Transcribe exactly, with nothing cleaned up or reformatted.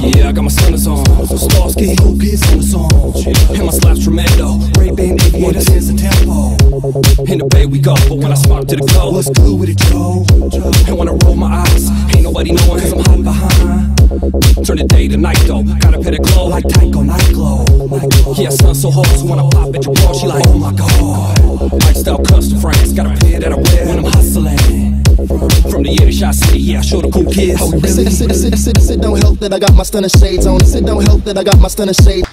Yeah, I got my sunglasses on. Stars get who gets in the song. And my slide's tremendo. Ray Ban eighty-eight sends the tempo. In the bay we go, but when I spark to the glow, let's glue with it, Joe. And when I roll my eyes, ain't nobody knowing 'cause I'm hiding behind. Turn the day to night though, gotta put a glow like Tycho Night Glow. Yeah, sun so hot, so when I pop at your bar, she like, oh my god. Lifestyle custom frames, got a pair that I wear when I'm hustling. From the Yiddish I see, yeah, I show the cool kids how we really is it, is it, is it, is it don't help that I got my stunning shades on. Is it don't help that I got my stunning shades.